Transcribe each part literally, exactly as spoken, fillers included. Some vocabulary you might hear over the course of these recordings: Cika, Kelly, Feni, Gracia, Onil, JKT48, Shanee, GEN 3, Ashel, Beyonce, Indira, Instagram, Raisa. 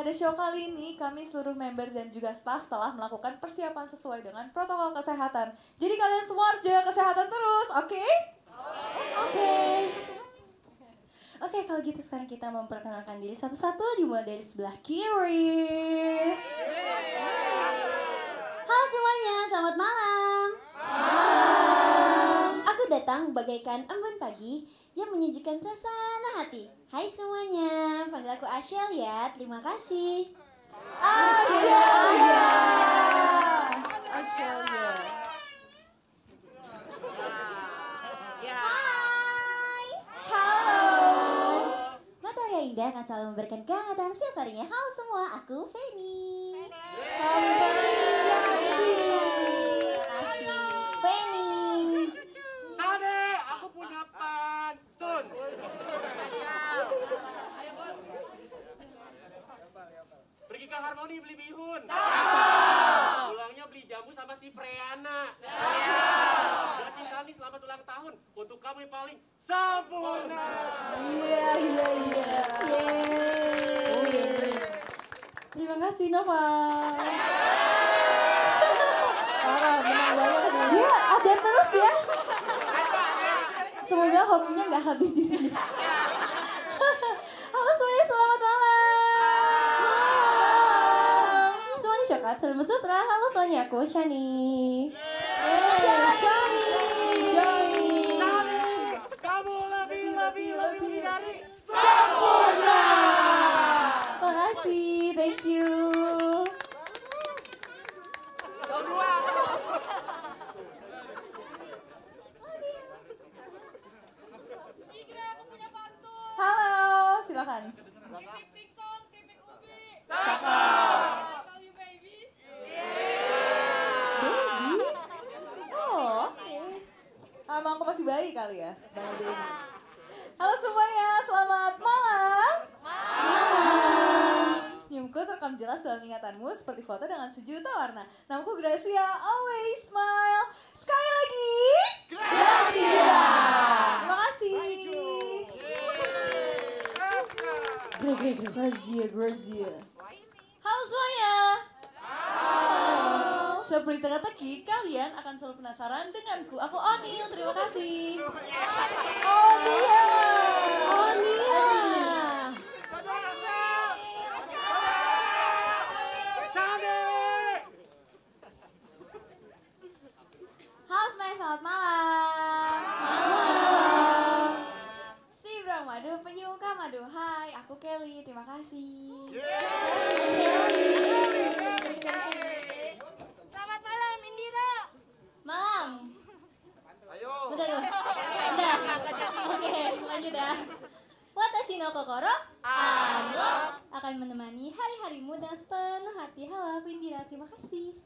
Pada show kali ini, kami seluruh member dan juga staff telah melakukan persiapan sesuai dengan protokol kesehatan. Jadi kalian semua harus jaga kesehatan terus, oke? Okay? Oke. Okay. Oke, okay, kalau gitu sekarang kita memperkenalkan diri satu-satu, dimulai dari sebelah kiri. Halo semuanya, selamat malam. Malam. Aku datang bagaikan embun pagi yang menyejukkan suasana hati. Hai semuanya, panggil aku Ashel ya, terima kasih. Ashel ya. Ashel ya. Indah akan selalu memberikan kehangatan siap harinya. Halo semua, aku Feni. Feni. Feni. Feni. Sade, aku punya pantun. Pergi ke Harmoni beli bihun. Pulangnya beli jamu sama si Freana. Berarti Shanee selamat ulang tahun untuk kamu yang paling sempurna. Iya iya iya. Terima kasih Nova. Parah, menang banget. Iya, update terus ya. Semoga hobinya nggak habis di sini. Halo semuanya, selamat malam. Semuanya coklat selamat sutra. Halo semuanya, aku Shanee. Thank you. Indira, aku punya pantun. Halo, silakan. Keripik singkong, keripik ubi. Cakep. Call you baby. Baby? Oh, oke. Sama aku masih bayi kali ya, Bang Baby. Halo semuanya, selamat malam. Senyumku terekam jelas dalam ingatanmu seperti foto dengan sejuta warna. Namaku Gracia, always smile. Sekali lagi, Gracia. Terima kasih. Gracia, Gracia, Gracia. Halo semuanya. Halo. Seperti teka-teki, kalian akan selalu penasaran denganku. Aku Onil, terima kasih. Onil. Onil. Selamat malam. Malam. Si Brang Madu, penyuka madu. Hai, aku Kelly. Terima kasih. Selamat malam, Indira. Malam. Ayo. Udah tuh. Udah. Oke, lanjut ya. Watashi no kokoro ano akan menemani hari-harimu dengan sepenuh hati. Halo, aku Indira. Terima kasih.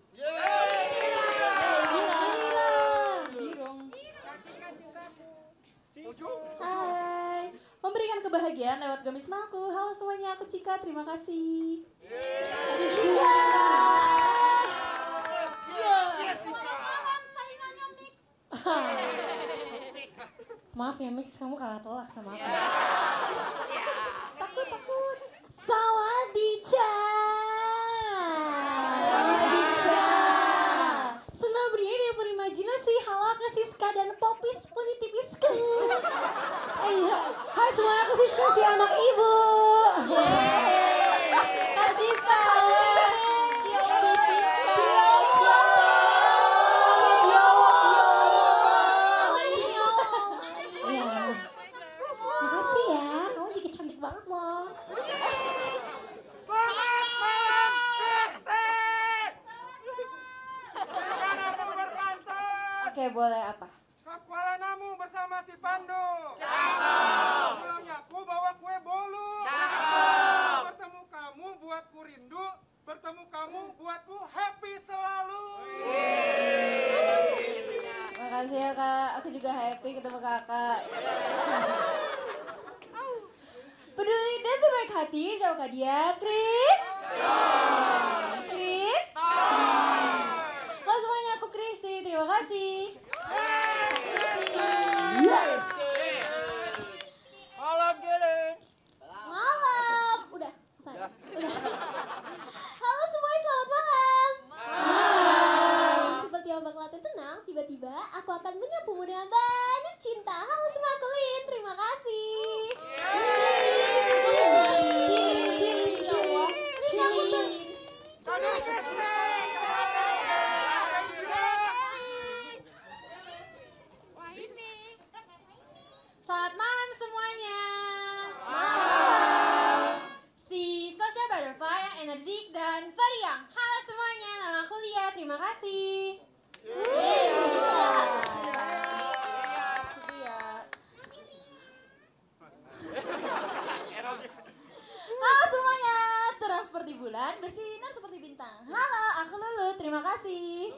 Hai, memberikan kebahagiaan lewat gamis malku. Halo semuanya, aku Cika, terima kasih. Cika. Maaf ya Mix, kamu kalah telak sama aku. Takut takut. Sawadika. Sawadika. Senabrinya dia berimajinasi. Halo, aku Siska dan Popis Positifiska. Iya, hai semuanya, aku Siska si anak ibu. Yeay, Siska. Makasih ya, kamu juga cantik banget loh. Oke, boleh apa? Kepala namu bersama si Pandu. Cakep. Pulangnya aku bawa kue bolu. Cakep. Bertemu kamu buatku rindu, bertemu kamu buatku happy selalu. Makasih ya kak, aku juga happy ketemu kakak. Peduli dan terbaik hati sama kak dia, Chris. Chris. Halo semuanya, aku Christy, terima kasih. Malam, udah selesai. Udah. tiba-tiba aku akan menyapumu dengan banyak cinta. Halo semua Kulin, terima kasih. Cin, cin, ya Allah. Ini aku tuh. Selamat malam semuanya. Malam. Si Social Butterfly yang energik dan periang. Halo semuanya, nama aku Lia. Terima kasih. Halo semuanya, terang seperti bulan, bersinar seperti bintang. Halo, aku Lulu, terima kasih.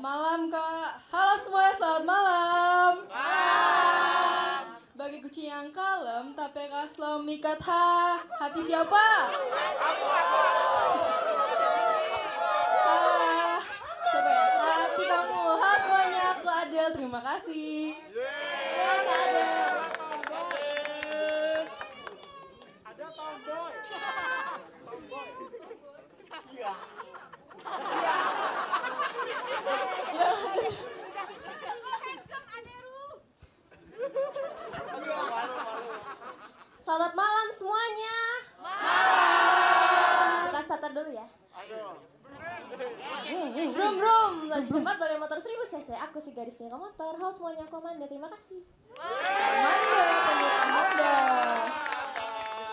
Malam Kak, halo semuanya, selamat malam. Bagi kucing yang kalem, tapi Kak selalu mikat ha. Hati siapa? Aku, aku, ah, coba ya, hati kamu. Halo semuanya, aku Adel, terima kasih. Yeay, Kak Adel. Ada tomboy. Tomboy. Iya. Selamat malam semuanya. Malam. Kita starter dulu ya. Brum brum. Lagi cepat dari motor seribu cc. Aku si garis punya motor. Halo semuanya, Komanda. Terima kasih. Komanda, Komanda.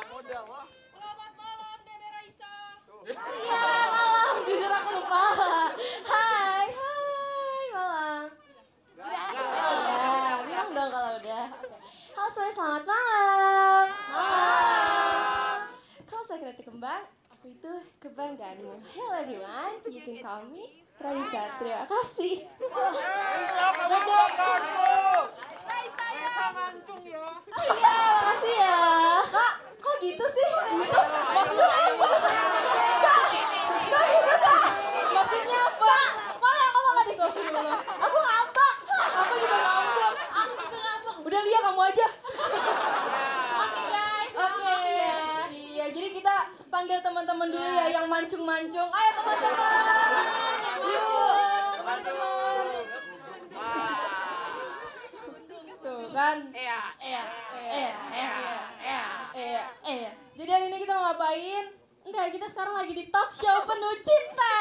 Komanda, wah. Selamat malam, Dede Raisa. Iya, malam. Jujur aku lupa. Hai, hai, malam. Udah, bilang dong kalau udah. Halo semuanya, selamat malam. Malam. Kalau saya kreatif kembang, aku itu kebanggaanmu. Hello everyone, you can call me Raisa. Terima kasih. Raisa, kamu banggaanmu. Raisa, Raisa mancung ya. Oh iya, makasih ya. Kak, kok gitu sih? Itu maksudnya apa? Kak, kok gitu Kak? Maksudnya apa? Mana kamu gak dikopin dulu? Aku ngambak. Aku juga ngambak. Aku juga ngambak. Udah lihat kamu aja. Oke guys. Oke. Iya, jadi kita panggil teman-teman dulu ya yang mancung-mancung. Ayo teman-teman. Yuk, teman-teman. Tuh kan? Iya, iya, iya, iya, iya, iya, iya. Jadi hari ini kita mau ngapain? Enggak, kita sekarang lagi di talk show penuh cinta.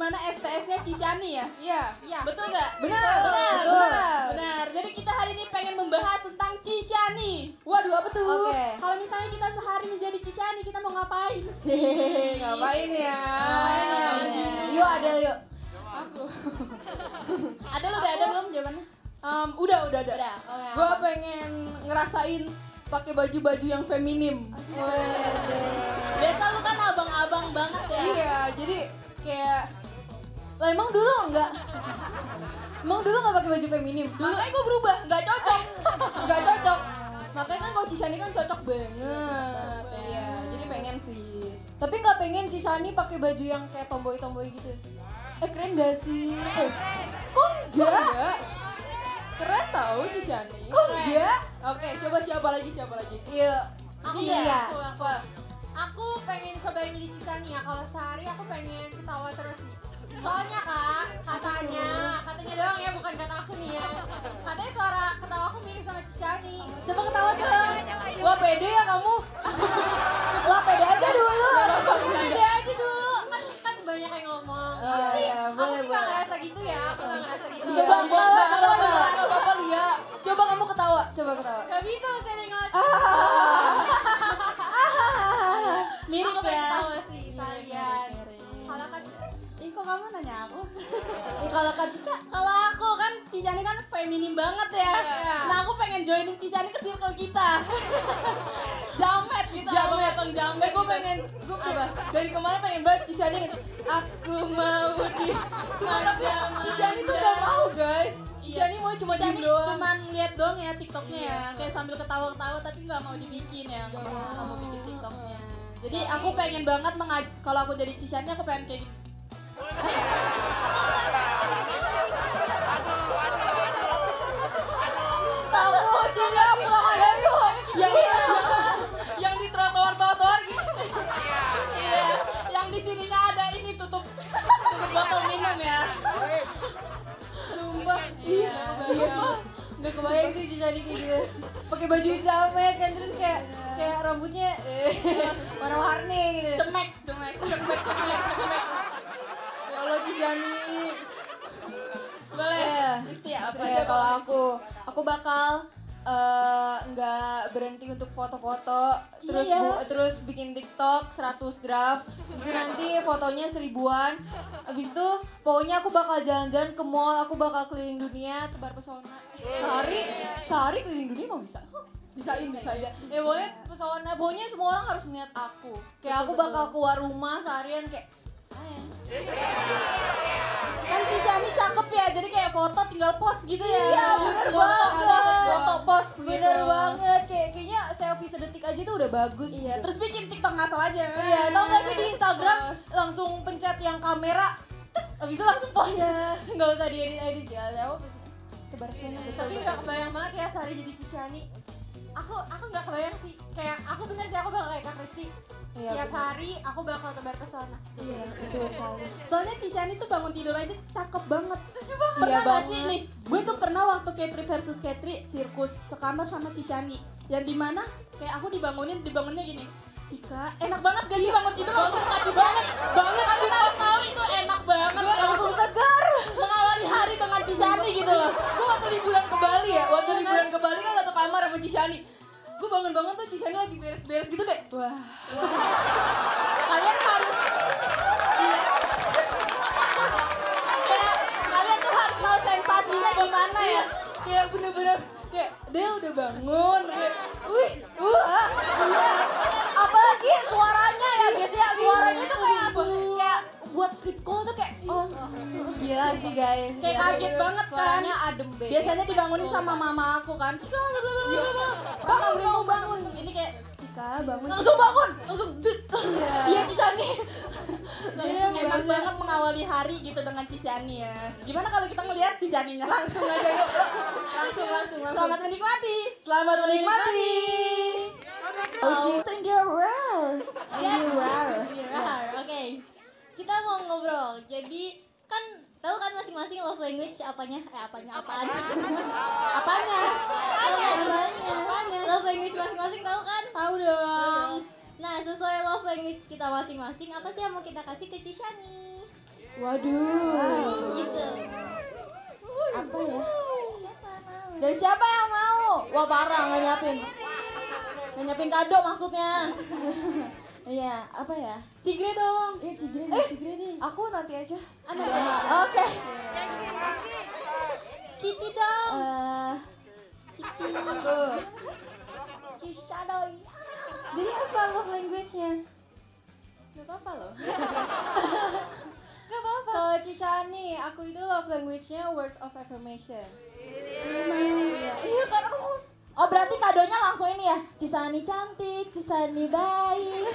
Mana S T S-nya Shanee ya? Iya, iya. Betul nggak? Benar, benar, betul, benar, benar. Jadi kita hari ini pengen membahas tentang Shanee. Waduh, apa tuh? Oke. Okay. Kalau misalnya kita sehari menjadi Shanee, kita mau ngapain sih? Ngapain ya? Ngapain. Yuk, ada yuk. Aku. Ada lu udah ada belum jawabannya? Um, udah, udah, udah. udah. Oh, ya. Gua pengen ngerasain pakai baju-baju yang feminim. Okay. Wede. Biasa lu kan abang-abang banget ya? Iya, jadi kayak lah emang dulu enggak emang dulu enggak pakai baju feminim dulu. Makanya gue berubah, enggak cocok enggak cocok makanya kan kalau Shanee kan cocok banget ya, jadi pengen sih tapi nggak pengen Shanee pakai baju yang kayak tomboy-tomboy gitu. Eh keren gak sih? Eh kok enggak? Keren tau Shanee. Kok enggak? Oke, coba siapa lagi siapa lagi? Iya aku ya aku aku Aku pengen coba yang jadi Shanee ya, kalau sehari aku pengen ketawa terus sih. Soalnya kak, katanya, katanya doang ya, bukan kata aku nih ya. Katanya suara ketawa aku mirip sama Shanee. Coba ketawa dong. Wah pede ya kamu. Wah pede aja dulu. Pede aja dulu, kan kan banyak yang ngomong. Aku sih, aku sih gak ngerasa gitu ya, aku gak ngerasa gitu. Coba ketawa, coba ketawa, coba ketawa. Coba kamu ketawa, coba ketawa. Gak bisa saya dengar. Mirip aku ya? Aku sih, salian. Kalau Kak Cika, ih kok kamu nanya aku? Ih kalau Kak Cika, kalau aku kan Shanee kan feminim banget ya. Yeah. Nah aku pengen joinin Shanee ke circle kita. Jamet gitu, jamet, abang jamet. Eh gue pengen, gue dari kemarin pengen banget Shanee. Aku mau di, cuma tapi Shanee tuh gak mau guys. Shani mau cuma diem doang, cuman lihat doang ya TikToknya ya, kayak sambil ketawa-ketawa tapi nggak mau dibikin ya, nggak mau bikin TikToknya. Jadi aku pengen banget mengaj- kalau aku jadi Cishani aku pengen kayak gitu. Tahu juga pulang ada yuk yang yang di trotoar-trotoar gitu. Iya. Yang di sini nggak ada ini tutup tutup botol minum ya. Sumpah, iya, sumpah. Nggak kebayang sih jadi kayak gitu. Pakai baju hitam ya kan, terus kayak kayak rambutnya warna-warni gitu. Cemek, cemek, cemek, cemek, cemek. Ya Allah Cishani. Boleh. Ya, apa ya kalau aku? Aku bakal nggak uh, berhenti untuk foto-foto, terus iya. bu, terus bikin TikTok seratus draft, mungkin nanti fotonya seribuan. Abis itu pokoknya aku bakal jalan-jalan ke mall, aku bakal keliling dunia, tebar pesona. Sehari, sehari keliling dunia mau bisa? Bisain, bisain. Ya pokoknya pesona, pokoknya semua orang harus melihat aku. Kayak aku bakal keluar rumah seharian kayak. Kan Cishani cakep ya, jadi kayak foto tinggal post gitu ya. Iya, bener banget. Foto post bener gitu. Banget. Kayak kayaknya selfie sedetik aja tuh udah bagus. Iya, gitu. Terus bikin TikTok ngasal aja. Iya, tau gak sih di Instagram langsung pencet yang kamera, habis itu langsung post. Iya, enggak usah diedit-edit ya. Tahu tebar pesona. Tapi enggak kebayang banget ya sehari jadi Cishani. Aku aku enggak kebayang sih. Kayak aku bener sih aku enggak kayak Kak Kristi. Setiap ya, hari aku bakal tebar pesona. Iya, betul sekali. Soalnya Cishani tuh bangun tidur aja cakep banget. Setuju banget. Iya, pernah banget. Nih, gue tuh pernah waktu K tiga versus K tiga sirkus sekamar sama Cishani. Yang dimana kayak aku dibangunin, dibangunnya gini. Cika, enak banget gak sih bangun tidur langsung mati banget. Banget aku tahu itu enak banget. Gue langsung segar mengawali hari dengan Cishani gitu loh. Gue waktu liburan ke Bali ya, waktu liburan ke Bali kan satu kamar sama Cishani. Gue bangun-bangun tuh Cishani lagi beres-beres gitu kayak wah. Kalian harus iya. Kayak kalian tuh harus tahu sensasinya gimana ya. Kayak bener-bener kayak dia udah bangun kayak wih, wah. Apalagi suaranya ya biasanya suaranya tuh kayak kayak buat sleep call tuh kayak oh. Gila sih guys. Kayak kaget banget kan. Suaranya adem banget. Biasanya dibangunin sama mama aku kan. Bangun, bangun, bangun. Ini kayak Cika bangun. Langsung bangun, langsung. Iya Cishani. Langsung enak banget mengawali hari gitu dengan Cishani ya. Gimana kalau kita ngelihat Cishaninya? Langsung aja yuk. Langsung, langsung, langsung. Selamat menikmati. Selamat menikmati. Oke, Indira. Indira. Oke. Kita mau ngobrol. Jadi kan tahu kan masing-masing love language apanya? Eh apanya? Apaan? Apanya? Apanya? Apanya? Love language masing-masing tahu kan? Tahu dong. Nah, sesuai love language kita masing-masing, apa sih yang mau kita kasih ke Cishani? Waduh. Gitu. Apa ya? Dari siapa yang mau? Wah parah, nggak nyiapin. Nggak nyiapin kado maksudnya. Iya, apa ya? Cigre dong. Iya, Cigre deh, eh, Cigre deh. Aku nanti aja. Anak. Ya, oke. Okay. Kitty dong. Uh, Kitty. Aku. Cika dong. Jadi apa love language-nya? Gak apa-apa loh. Gak apa-apa. Kalau Cishani, aku itu love language-nya words of affirmation. Iya, iya kan aku. Oh berarti kadonya langsung ini ya, Cishani cantik, Cishani baik.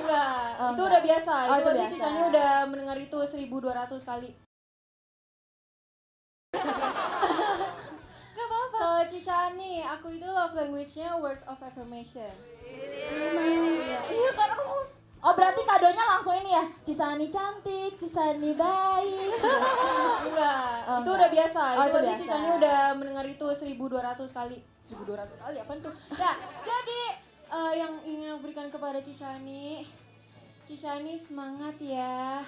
Enggak, oh, itu enggak. Udah biasa, oh, itu pasti Cishani udah mendengar itu seribu dua ratus kali. Gak apa-apa. Kalau Cishani, aku itu love language-nya words of affirmation. Iya, iya kan aku. Oh berarti kadonya langsung ini ya, Cishani cantik, Cishani baik. Enggak, oh, itu enggak. Udah biasa, oh, itu pasti Cishani udah mendengar itu seribu dua ratus kali. seribu dua ratus kali apaan tuh? Nah, jadi uh, yang ingin aku berikan kepada Cishani, Cishani semangat ya.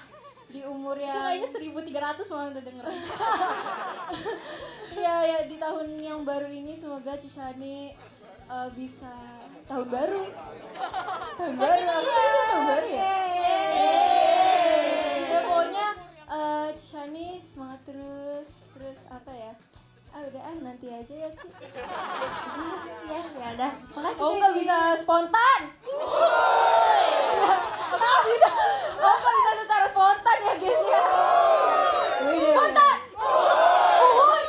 Di umur yang itu kayaknya seribu tiga ratus malah udah denger. Iya, ya di tahun yang baru ini semoga Cishani Uh, bisa tahun baru, tahun baru, yeah. Tahun baru ya. Yeah. Yeah. Ya pokoknya uh, Cishani semangat terus, terus apa ya? Ah udah ah nanti aja ya Ci. Ya ya udah. Makasih. Oh nggak bisa spontan. Nggak bisa. Oh nggak bisa secara spontan ya guys ya. Spontan. Uhuy.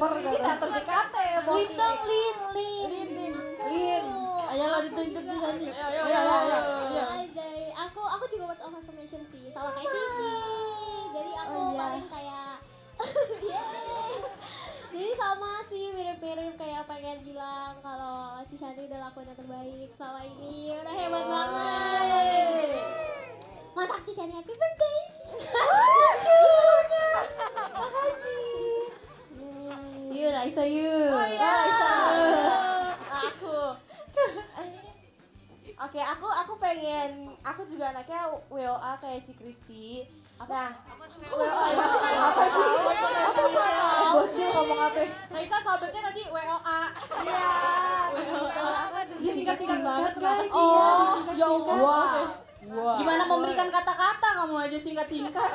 baper kita terdekat ya botol lin lin lin lin ayolah ditunjuk di sini ayo ayo ayo aku aku juga words of affirmation sih sama kayak Cici jadi aku paling kayak jadi sama sih mirip-mirip kayak pengen bilang kalau si Shanee udah lakuin yang terbaik selama ini udah hebat banget mantap si Shanee happy birthday cucunya makasih you Raisa you Raisa aku oke aku aku pengen aku juga anaknya W O A kayak Ci Kristi. Nah, apa sih? Apa sih? Bocil ngomong apa? Raisa sahabatnya tadi W O A. Iya. Iya singkat-singkat banget kan? Oh, ya Allah. Gimana memberikan kata-kata kamu aja singkat-singkat?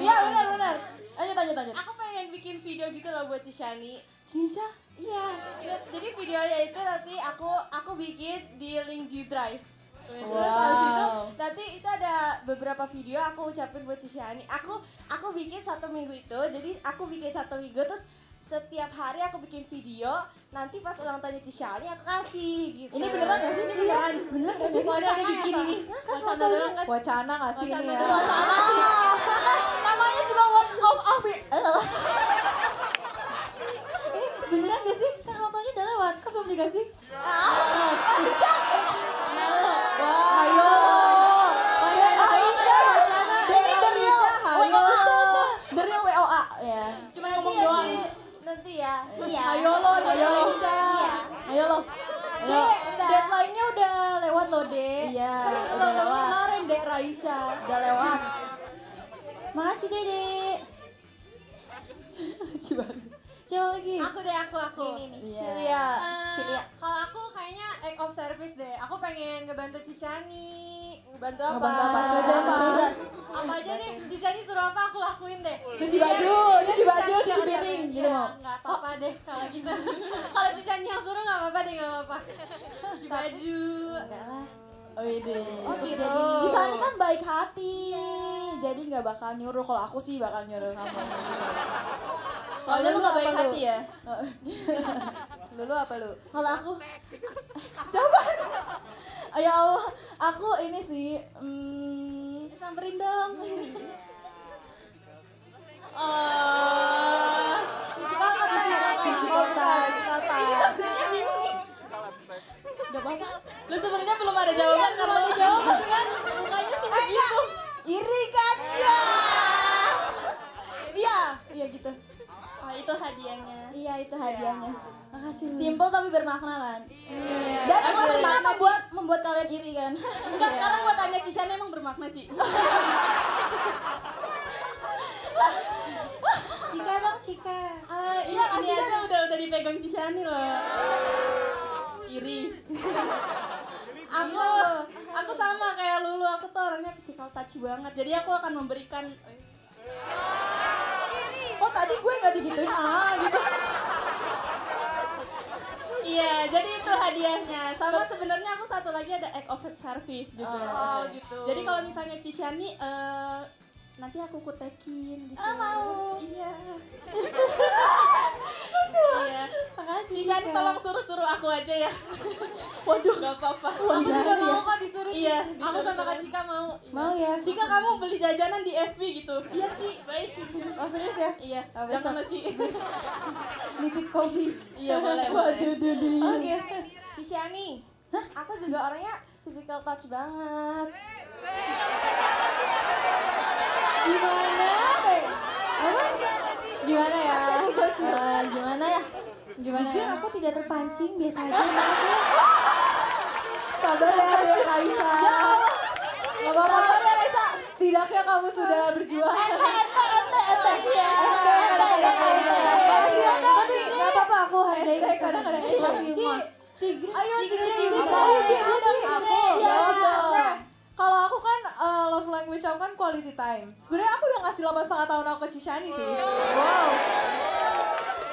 Iya benar-benar. Lanjut, lanjut, lanjut. Aku pengen bikin video gitu loh buat si Shanee. Cinca? Iya. Jadi videonya itu nanti aku aku bikin di link G Drive. Wow. Terus itu nanti itu ada beberapa video aku ucapin buat si Shanee. Aku aku bikin satu minggu itu, jadi aku bikin satu minggu terus setiap hari aku bikin video. Nanti pas ulang tahun si Shanee aku kasih. Gitu. Ini beneran nggak sih? Ini beneran? Beneran nggak sih? Soalnya ada bikin ini. Wacana doang. Wacana nggak sih? Wacana. Namanya juga words of affirmation. Ini beneran nggak sih? Kan ulang tahunnya udah lewat, kan belum dikasih? Iya. Iya. Ayo lo, ayo lo. Iya. Ayo lo. Iya. Deadline-nya udah lewat lo, Dek. Iya. Udah lewat kemarin, Dek Raisa. Udah lewat. Makasih, Dede. Lucu banget. Coba lagi. Aku deh, aku, aku. Ini nih. Cilia. Cilia. Kalau aku kayaknya act of service deh. Aku pengen ngebantu Ci Shanee. Ngebantu apa? Ngebantu apa? Apa aja deh, Ci Shanee suruh apa aku lakuin deh. Cuci baju, cuci baju, cuci piring gitu mau. Enggak apa-apa deh kalau gitu. Kalau Ci Shanee yang suruh enggak apa-apa deh, enggak apa-apa. Cuci baju. Enggak lah. Oh iya deh. Oh gitu. Ci Shanee kan baik hati. Jadi enggak bakal nyuruh, kalau aku sih bakal nyuruh sama. Soalnya lu enggak baik hati ya. Lu lu apa lu? Kalau aku coba. Ya Allah, aku ini sih samperin dong. Oh, Cika apa Cika? Cika tak, Cika tak. Udah apa? Lu sebenarnya belum ada jawaban karena lu jawaban kan? Bukannya cuma gitu. Iri kan? Ya. Iya, iya gitu. Oh itu hadiahnya. Iya itu hadiahnya. Makasih. Simple tapi bermakna kan. Dan emang bermakna buat membuat kalian iri kan. Enggak sekarang gua tanya Ci Shanee emang bermakna Ci. Cika dong Cika. Iya ini aja udah udah dipegang Ci Shanee loh. Iri. Aku aku sama kayak Lulu, aku tuh orangnya physical touch banget. Jadi aku akan memberikan. Oh tadi gue nggak digituin ah gitu. Iya jadi itu hadiahnya. Sama sebenarnya aku satu lagi ada act of service juga. Oh gitu. Jadi kalau misalnya Ci Shanee nanti aku kutekin gitu. Oh mau. Iya. Lucu. Iya. Makasih. Ci Shanee tolong suruh-suruh aku aja ya. Waduh. Gak apa-apa. Aku juga mau kok disuruh. Iya. Aku sama Kak Cika mau. Mau ya. Cika kamu beli jajanan di F B gitu. Iya Ci. Baik. Oh serius ya? Iya. Jangan sama Ci. Nitip kopi. Iya boleh. Waduh. Oke. Ci Shanee. Hah? Aku juga orangnya physical touch banget. Gimana? Apa? Gimana ya? Uh, gimana ya? Gimana jujur ya? Aku tidak terpancing biasanya. Sabar ya, ya Raisa. Gak apa-apa ya Raisa. Setidaknya kamu sudah berjuang. Ente, ente, ente, ente. Ente, ente, ente. Tapi gak apa-apa aku hargai. Kadang-kadang Ci, Ci, ayo Ci, Ci, Ci, Ci. Kalau aku kan uh, love language aku kan quality time. Sebenarnya aku udah ngasih delapan setengah tahun aku ke Ci Shanee sih. Wow.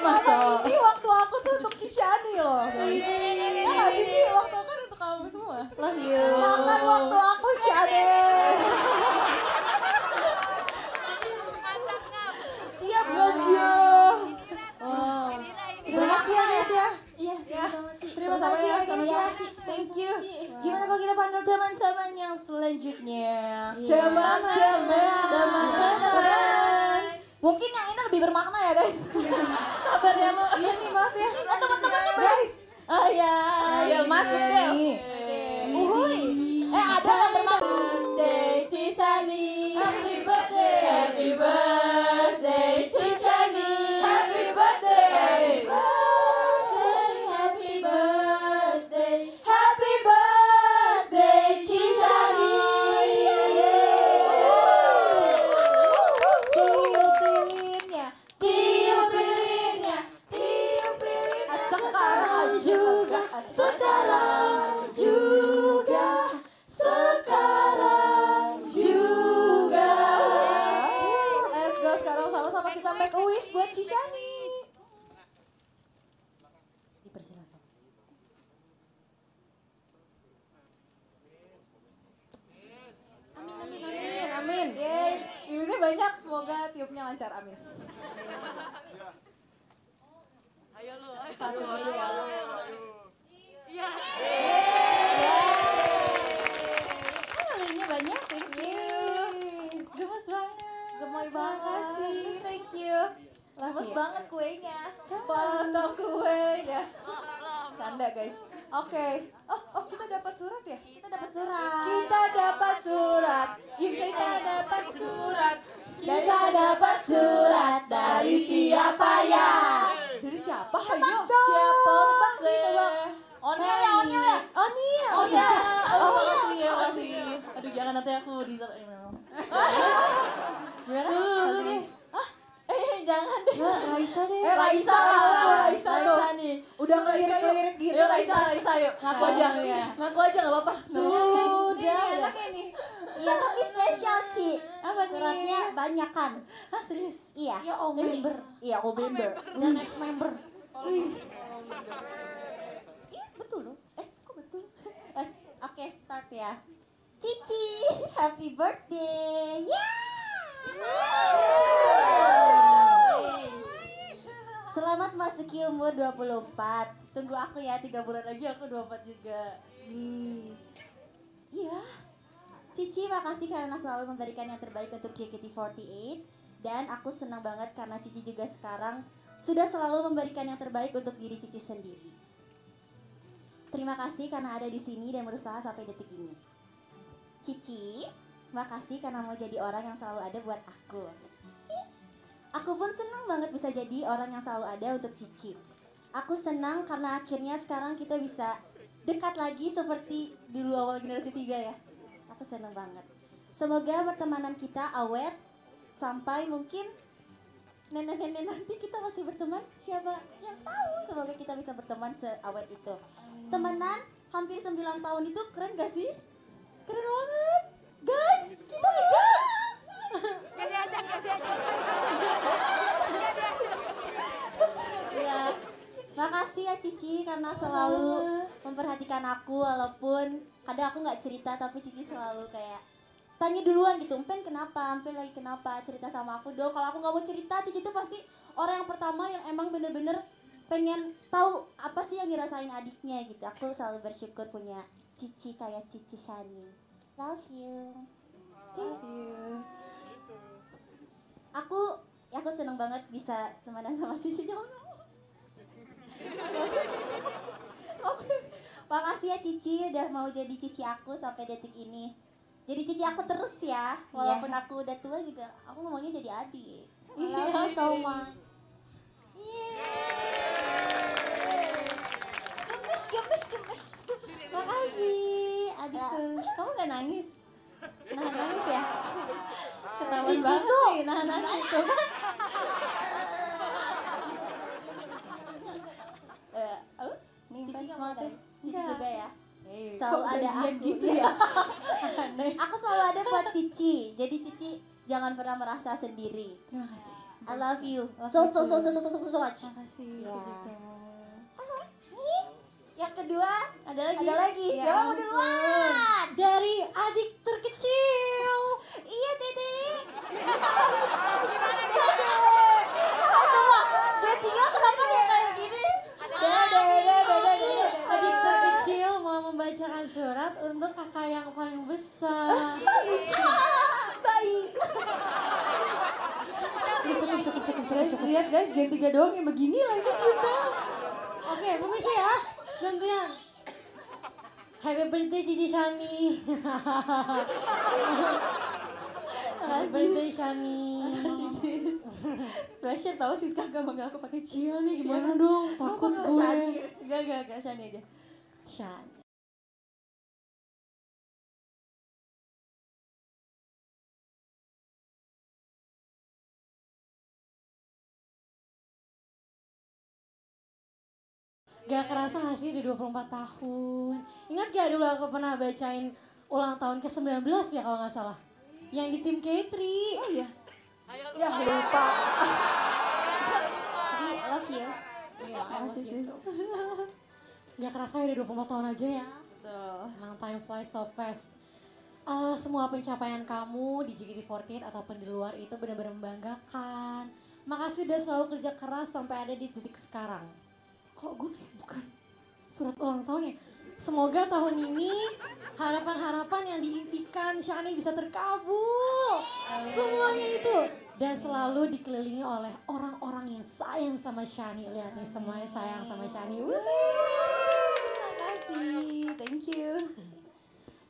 Masa ini waktu aku tuh untuk Ci Shanee loh. Iya gak sih Ci? Waktu aku kan untuk kamu semua. Love you. Makan waktu aku Shanee. sama-sama. Thank you. Gimana kalau kita panggil teman-teman yang selanjutnya? Teman-teman, teman-teman. Mungkin yang ini lebih bermakna ya guys. Sabar ya lo. Iya nih maaf ya. Nah teman-temannya guys. Oh ya. Ayo masuk deh. Uhuy. Eh ada yang bermakna. Day to Shanee. Happy birthday. Happy birthday to Shanee. Happy birthday. Happy birthday. Happy birthday. Happy birthday to Shanee. Tiup lilinnya. Tiup lilinnya. Tiup lilinnya. Sekarang juga. Sekarang juga. Sekarang juga. Let's go sekarang sama-sama kita make a wish buat Ci Shanee. Dipersilakan. Amin amin amin amin. Yeay. Ini banyak semoga tiupnya lancar amin. Ayo lu. Satu dua ayo. Iya. Banyak, thank you. Gemes banget. Gemoy banget. Makasih, thank you. Gemes banget kuenya. Potong kuenya. Canda guys. Oke. Okay. Oh, oh kita dapat surat ya? Kita dapat surat. Kita dapat surat. Kita dapat surat. Kita dapat surat dari siapa ya? Dari siapa? Ayo. Siapa sih? Onil ya, Onil ya, Onil ya, Onil ya, aduh makasih ya, makasih. Aduh jangan nanti aku disap, gimana? Tuh, tuh, ah, eh jangan deh. Raisa deh. Eh Raisa, Raisa nih. Udah ngelirik-ngelirik gitu. Yuk Raisa, Raisa yuk, ngaku aja. Ngaku aja gak apa-apa. Sudah. Enaknya nih. Iya tapi spesial Ci. Apa sih? Suratnya banyak kan. Hah serius? Iya. Iya all member. Iya all member. Dan next member. Wih. Betul loh, eh kok betul? Oke okay, start ya. Cici, happy birthday. Yeah! Wow! Selamat masuki umur dua puluh empat. Tunggu aku ya, tiga bulan lagi aku dua puluh empat juga. Hmm. Iya. Cici makasih karena selalu memberikan yang terbaik untuk J K T empat delapan. Dan aku senang banget karena Cici juga sekarang sudah selalu memberikan yang terbaik untuk diri Cici sendiri. Terima kasih karena ada di sini dan berusaha sampai detik ini. Cici, makasih karena mau jadi orang yang selalu ada buat aku. Aku pun senang banget bisa jadi orang yang selalu ada untuk Cici. Aku senang karena akhirnya sekarang kita bisa dekat lagi seperti dulu awal generasi tiga ya. Aku senang banget. Semoga pertemanan kita awet sampai mungkin nenek-nenek nanti kita masih berteman, siapa yang tahu, semoga kita bisa berteman seawet itu. Temenan hampir sembilan tahun itu keren gak sih? Keren banget guys, kita keren. Gak diajak, gak diajak. Ya, makasih ya Cici karena selalu memperhatikan aku walaupun kadang aku gak cerita tapi Cici selalu kayak tanya duluan gitu, Pen kenapa, Pen lagi kenapa, cerita sama aku dong. Kalau aku gak mau cerita, Cici tuh pasti orang yang pertama yang emang bener-bener pengen tahu apa sih yang dirasain adiknya gitu. Aku selalu bersyukur punya Cici kayak Cici Shanee. Love you. Thank you. Aku, ya aku seneng banget bisa temenan sama Cici. Jangan ngomong. Makasih ya Cici udah mau jadi Cici aku sampai detik ini. Jadi Cici aku terus ya, walaupun yeah. Aku udah tua juga, aku ngomongnya jadi adik. I love you so much. Gemes, gemes, gemes. Makasih, adikku. Kamu gak nangis? Nahan nangis ya? Ketahuan banget tuh. Sih, nahan nangis itu. uh, Cici gak mau kan? Cici juga ya? Hey, selalu ada aku gitu ya. Aku selalu ada buat Cici. Jadi Cici jangan pernah merasa sendiri. Terima kasih. I love you. Love so, you so so so so so so much. Terima kasih. Ya. Uh-huh. Yang kedua ada lagi. Ada lagi. Ya, jawab duluan. Dari adik terkecil. Iya Dede. Gimana Dede? Coba. Dia tinggal kenapa dia kayak gini? Dede Dede Dede Adik terkecil. membacakan surat untuk kakak yang paling besar. Baik. Cukup, cukup, cukup, guys, lihat guys, Gen tiga doang yang begini lagi juga. Oke, permisi ya, gantian. Happy birthday Cici Shanee. Happy birthday Shanee. Gracia tahu Siska gak manggil aku pakai Cia nih, gimana dong? Takut gue. Gak, gak, gak, Shanee aja. Shanee. Gak kerasa gak sih di dua puluh empat tahun? Ingat gak dulu aku pernah bacain ulang tahun ke sembilan belas ya kalau gak salah? Yang di tim G E N tiga. Oh iya? Ya lupa. Jadi love you. Iya, makasih sih. Gak kerasa ya di dua puluh empat tahun aja ya? Betul. Emang time flies so fast. Uh, semua pencapaian kamu di J K T empat puluh delapan ataupun di luar itu benar-benar membanggakan. Makasih udah selalu kerja keras sampai ada di titik sekarang. Kok gue kayak bukan surat ulang tahun ya? Semoga tahun ini harapan-harapan yang diimpikan Shanee bisa terkabul. Semuanya itu. Dan selalu dikelilingi oleh orang-orang yang sayang sama Shanee. Lihat nih, semuanya sayang sama Shanee. Terima kasih, thank you.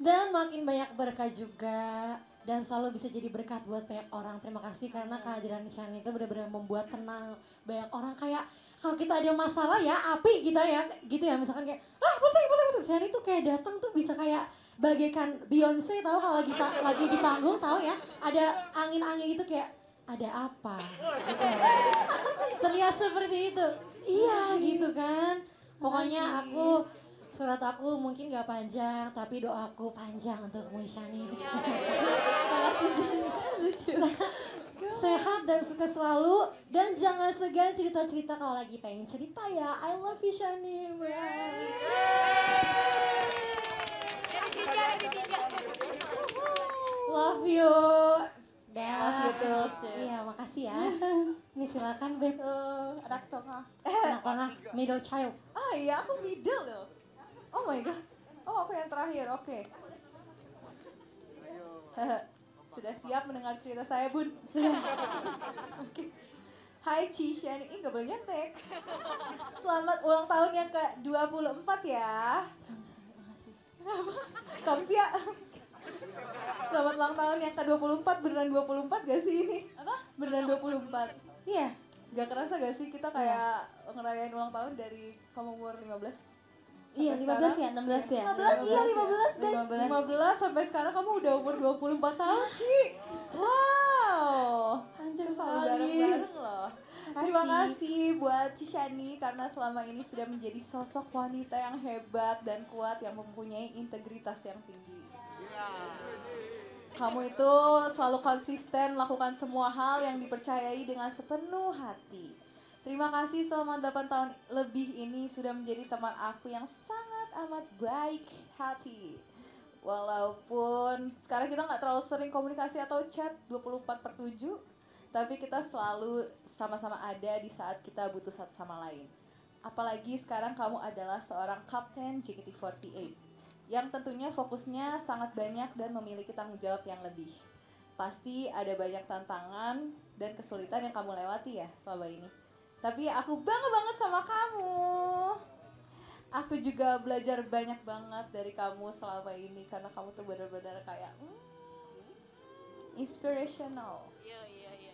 Dan makin banyak berkah juga. Dan selalu bisa jadi berkat buat banyak orang. Terima kasih karena kehadiran Shanee itu benar-benar membuat tenang banyak orang. Kayak kalau kita ada masalah ya, api kita ya, gitu ya. Misalkan kayak, ah pusing, pusing, pusing. Shanee tuh kayak datang tuh bisa kayak bagaikan Beyonce, tahu kalau lagi lagi di panggung, tahu ya. Ada angin-angin itu kayak, ada apa? Gitu ya. Terlihat seperti itu. Iya gitu kan. Pokoknya aku... Surat aku mungkin gak panjang, tapi doaku panjang untukmu Shanee. Lucu. Sehat dan sukses selalu, dan jangan segan cerita-cerita kalau lagi pengen cerita ya. I love you Shanee. Love you. Love you too. Iya, makasih ya. Ini silakan Beb. Anak tengah. Anak tengah, middle child. Ah iya, aku middle loh. Oh my god, oh aku yang terakhir, oke. Okay. Sudah siap mendengar cerita saya, Bun? Sudah. Okay. Hai Cisha, ini gak boleh nyantek. Selamat ulang tahun yang ke dua puluh empat ya. Kamu sih ya. Selamat ulang tahun yang ke dua puluh empat, beneran dua puluh empat gak sih ini? Apa? Beneran dua puluh empat. Iya. Gak kerasa gak sih kita kayak ya. Ngerayain ulang tahun dari kamu umur lima belas? Iya, lima belas ya, enam belas ya? lima belas, iya lima belas dan lima belas sampai sekarang kamu udah umur dua puluh empat tahun, Ci. Wow, anjir bareng-bareng loh. Terima kasih buat Ci Shanee karena selama ini sudah menjadi sosok wanita yang hebat dan kuat yang mempunyai integritas yang tinggi. Kamu itu selalu konsisten lakukan semua hal yang dipercayai dengan sepenuh hati. Terima kasih selama delapan tahun lebih ini sudah menjadi teman aku yang sangat amat baik hati. Walaupun sekarang kita nggak terlalu sering komunikasi atau chat dua puluh empat per tujuh, tapi kita selalu sama-sama ada di saat kita butuh satu sama lain. Apalagi sekarang kamu adalah seorang kapten J K T empat puluh delapan, yang tentunya fokusnya sangat banyak dan memiliki tanggung jawab yang lebih. Pasti ada banyak tantangan dan kesulitan yang kamu lewati ya selama ini. Tapi aku bangga banget sama kamu. Aku juga belajar banyak banget dari kamu selama ini. Karena kamu tuh benar-benar kayak mm, inspirational. Iya, iya, iya.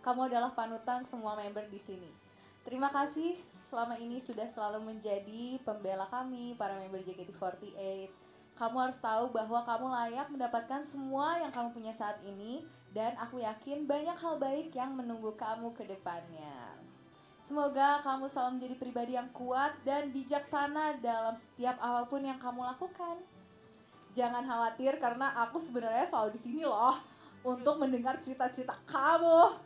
Kamu adalah panutan semua member di sini. Terima kasih selama ini sudah selalu menjadi pembela kami, para member J K T empat puluh delapan. Kamu harus tahu bahwa kamu layak mendapatkan semua yang kamu punya saat ini. Dan aku yakin banyak hal baik yang menunggu kamu ke depannya. Semoga kamu selalu menjadi pribadi yang kuat dan bijaksana dalam setiap apapun yang kamu lakukan. Jangan khawatir karena aku sebenarnya selalu di sini loh untuk mendengar cerita-cerita kamu.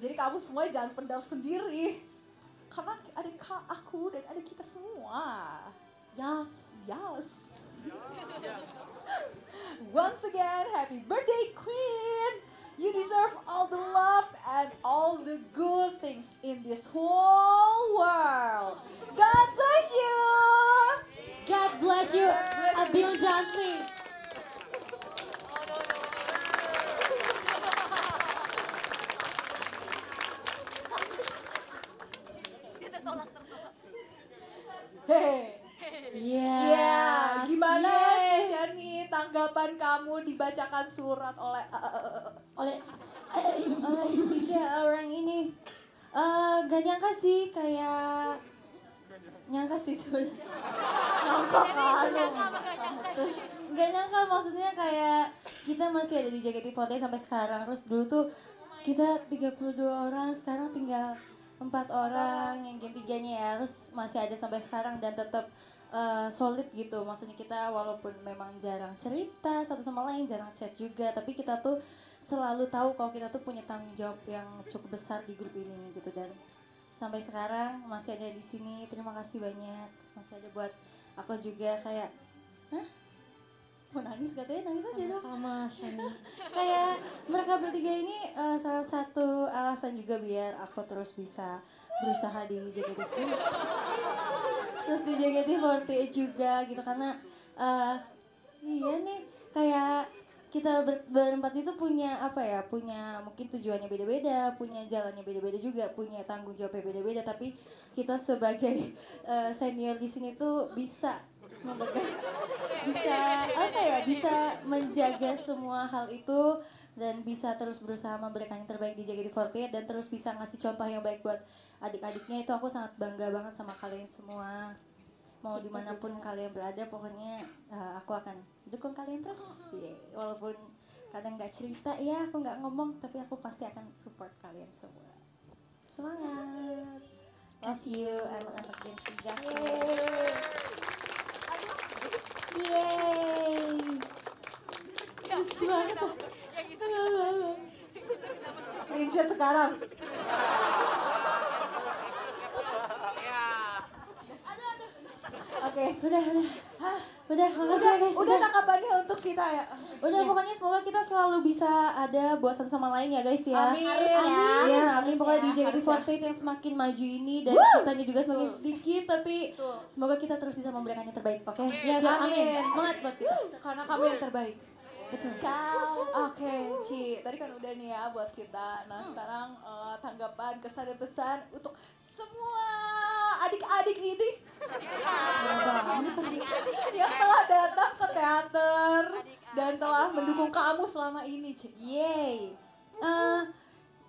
Jadi kamu semua jangan pendam sendiri. Karena ada aku dan ada kita semua. Yes, yes. Once again, happy birthday, Queen! You deserve all the love and all the good things in this whole world. God bless you. God bless bless you. Abil dancing. Hey. Yeah. Yeah. Gimana yes. Shani, tanggapan kamu dibacakan surat oleh uh, uh, oleh uh, oleh tiga orang ini? Uh, gak nyangka sih, kayak nyangka sih sebenarnya. Nyangka kan? Gak nyangka, maksudnya kayak kita masih ada di J K T empat puluh delapan sampai sekarang. Terus dulu tuh kita tiga puluh dua orang, sekarang tinggal empat orang yang gen tiga-nya ya. Terus masih ada sampai sekarang dan tetap uh, solid gitu. Maksudnya kita walaupun memang jarang cerita satu sama lain, jarang chat juga, tapi kita tuh selalu tahu kalau kita tuh punya tanggung jawab yang cukup besar di grup ini gitu. Dan sampai sekarang masih ada di sini, terima kasih banyak. Masih ada buat aku juga kayak, hah? Mau nangis katanya, nangis aja dong. Sama, Shani. Kayak mereka bertiga ini uh, salah satu alasan juga biar aku terus bisa berusaha di J K T. Terus di J K T empat puluh delapan juga gitu, karena uh, iya nih kayak kita ber berempat itu punya apa ya, punya mungkin tujuannya beda-beda, punya jalannya beda-beda juga, punya tanggung jawabnya beda-beda, tapi kita sebagai uh, senior di sini tuh bisa membegang, bisa apa ya, bisa menjaga semua hal itu dan bisa terus berusaha memberikan yang terbaik di J K T empat puluh delapan dan terus bisa ngasih contoh yang baik buat adik-adiknya. Itu aku sangat bangga banget sama kalian semua. Mau dimanapun kalian berada, pokoknya uh, aku akan dukung kalian terus. Yeah. Walaupun kadang nggak cerita ya, aku nggak ngomong, tapi aku pasti akan support kalian semua. Semangat. Love you, anak-anak gen tiga. Yeay. Yeay. Lucu banget. Screenshot sekarang. Oke, okay. udah, udah, hah, udah, makasih ya guys. Udah, udah tanggapannya untuk kita ya. Udah, yeah. Pokoknya semoga kita selalu bisa ada buat satu sama lain ya guys ya. Amin. Harus ya. Amin. Ya, amin. Pokoknya di J K T empat puluh delapan yang semakin maju ini dan kitanya juga semakin sedikit, tapi tuh, semoga kita terus bisa memberikan yang terbaik, oke? Okay? Ya, yes, amin. Semangat buat kita. Karena kamu yang terbaik. Betul. Oke, okay, Ci. Tadi kan udah nih ya buat kita. Nah, hmm. sekarang uh, tanggapan, kesan dan pesan untuk semua adik-adik ini. Yang telah datang ke teater dan telah mendukung kamu selama ini, Ci. Yeay. Uh,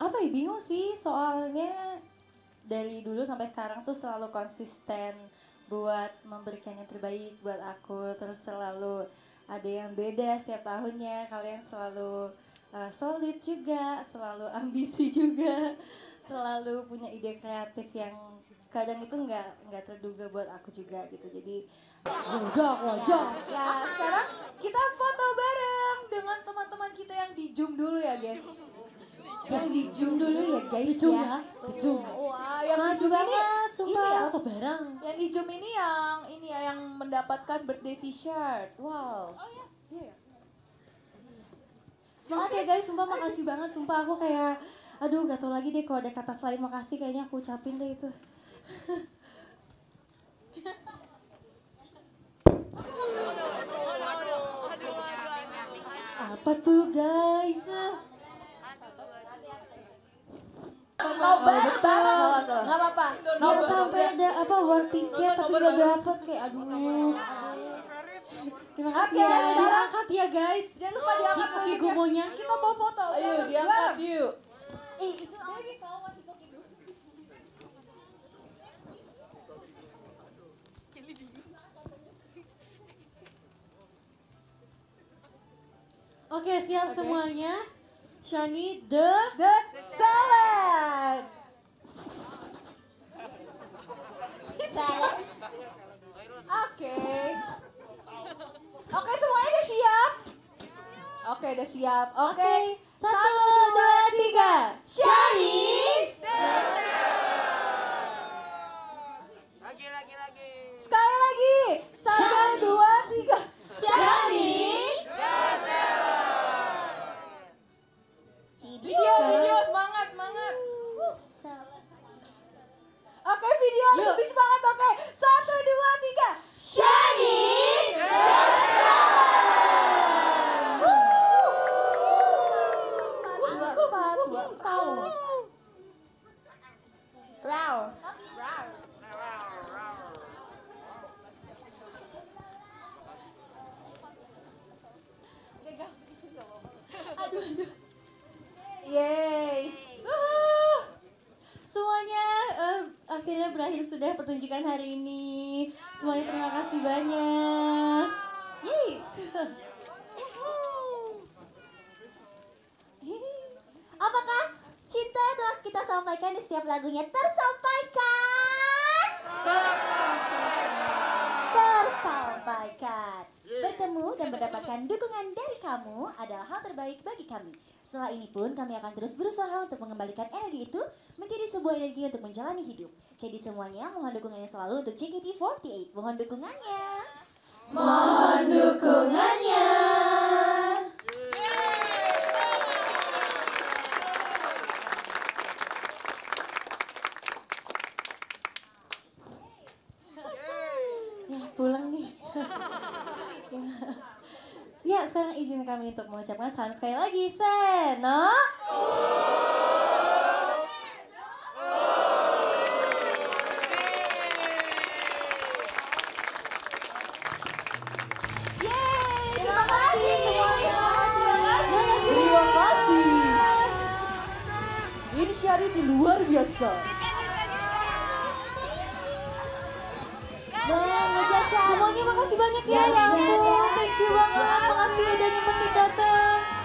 apa ya, bingung sih, soalnya dari dulu sampai sekarang tuh selalu konsisten buat memberikan yang terbaik buat aku. Terus selalu ada yang beda setiap tahunnya. Kalian selalu uh, solid juga, selalu ambisi juga, selalu punya ide kreatif yang kadang itu nggak nggak terduga buat aku juga gitu. Jadi juga wajah ya. Sekarang kita foto bareng dengan teman-teman kita yang di Zoom dulu ya guys, yang di Zoom dulu ya guys, di Zoom ya, di Zoom. Wah, yang di Zoom ini ini ya foto bareng, yang di Zoom ini yang ini ya yang mendapatkan birthday t-shirt. Wow, semangat ya guys, sumpah makasih banget, sumpah aku kayak aduh nggak tahu lagi deh kalau ada kata selain makasih, kayaknya aku ucapin deh itu. Apa tuh guys? Mau banget, nggak apa-apa. Yang sampai ada apa war ticket tapi nggak dapat, kayak aduh. Terima kasih ya. Diangkat ya guys. Jangan lupa diangkat kumonya. Kita mau foto. Ayo diangkat yuk. Eh itu apa? Oke, siap okay. Semuanya. Shani the the salad. Salad. Oke. Oke, semuanya udah siap? Oke, okay, udah siap. Oke. Okay. Satu, dua, tiga. Shani the salad. Lagi, lagi, lagi. Sekali lagi. Satu, Shani. Dua, tiga. Shani the salad. Video, video, semangat, semangat. Oke, video lebih semangat, oke. Satu, dua, tiga. Shani. sudah pertunjukan hari ini. Semuanya terima kasih banyak. Yeay. Apakah cinta telah kita sampaikan di setiap lagunya? Tersampaikan. Tersampaikan. Tersampaikan. Bertemu dan mendapatkan dukungan dari kamu adalah hal terbaik bagi kami. Setelah ini pun kami akan terus berusaha untuk mengembalikan energi itu menjadi sebuah energi untuk menjalani hidup. Jadi semuanya mohon dukungannya selalu untuk J K T empat delapan. Mohon dukungannya. Mohon dukungannya. Ya, sekarang izin kami untuk mengucapkan salam sekali lagi. Seno. Yeay, terima kasih semuanya. Terima kasih. Inisiatif luar biasa. Semuanya makasih banyak ya, ya ampun, thank you banget, makasih udah nyempetin datang.